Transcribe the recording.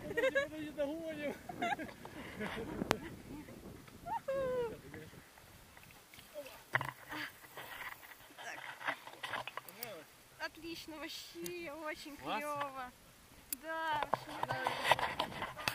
Подожди, догоним. Отлично, вообще, очень клево. Да, вообще.